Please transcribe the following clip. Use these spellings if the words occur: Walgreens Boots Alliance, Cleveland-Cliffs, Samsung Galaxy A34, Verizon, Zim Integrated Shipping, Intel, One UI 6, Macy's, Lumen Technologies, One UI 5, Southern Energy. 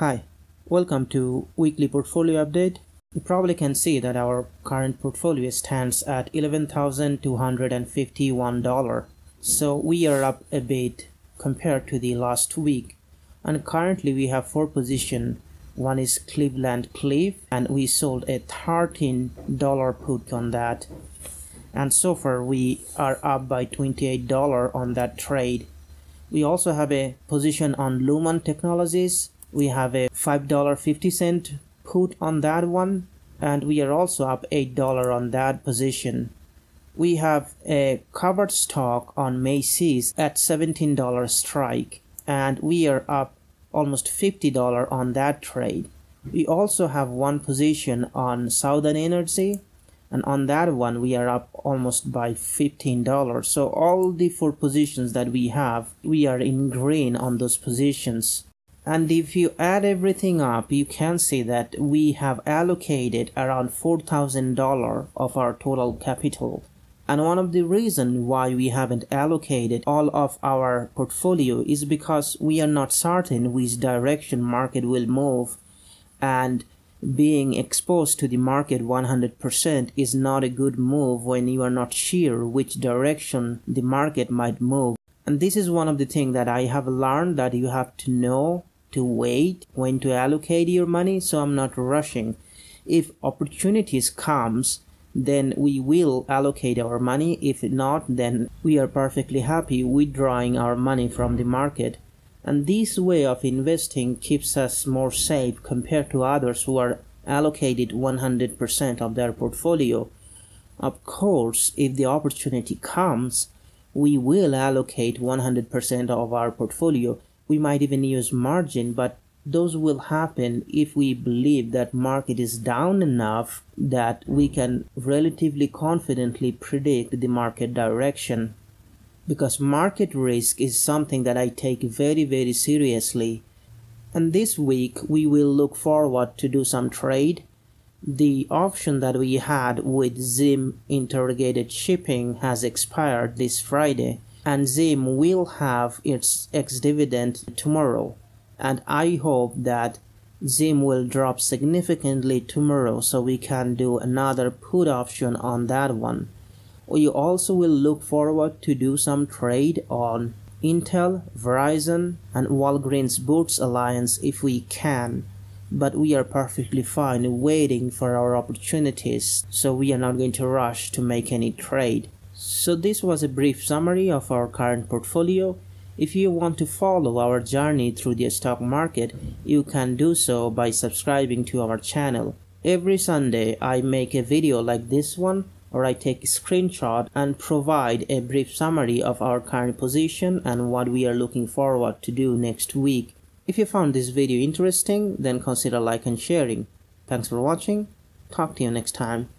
Hi, welcome to weekly portfolio update. You probably can see that our current portfolio stands at $11,251. So we are up a bit compared to the last week. And currently we have 4 positions. One is Cleveland-Cliffs, and we sold a $13 put on that. And so far we are up by $28 on that trade. We also have a position on Lumen Technologies. We have a $5.50 put on that one, and we are also up $8 on that position. We have a covered stock on Macy's at $17 strike, and we are up almost $50 on that trade. We also have one position on Southern Energy, and on that one we are up almost by $15. So all the 4 positions that we have, we are in green on those positions. And if you add everything up, you can see that we have allocated around $4,000 of our total capital. And one of the reasons why we haven't allocated all of our portfolio is because we are not certain which direction market will move, and being exposed to the market 100% is not a good move when you are not sure which direction the market might move. And this is one of the things that I have learned, that you have to know to wait when to allocate your money, so I'm not rushing. If opportunities comes, then we will allocate our money. If not, then we are perfectly happy withdrawing our money from the market. And this way of investing keeps us more safe compared to others who are allocated 100% of their portfolio. Of course, if the opportunity comes, we will allocate 100% of our portfolio. We might even use margin, but those will happen if we believe that market is down enough that we can relatively confidently predict the market direction. Because market risk is something that I take very, very seriously. And this week we will look forward to do some trade. The option that we had with Zim Integrated Shipping has expired this Friday, and Zim will have its ex-dividend tomorrow. And I hope that Zim will drop significantly tomorrow so we can do another put option on that one. We also will look forward to do some trade on Intel, Verizon, and Walgreens Boots Alliance if we can. But we are perfectly fine waiting for our opportunities, so we are not going to rush to make any trade. So this was a brief summary of our current portfolio. If you want to follow our journey through the stock market, you can do so by subscribing to our channel. Every Sunday I make a video like this one, or I take a screenshot and provide a brief summary of our current position and what we are looking forward to do next week. If you found this video interesting, then consider liking and sharing. Thanks for watching. Talk to you next time.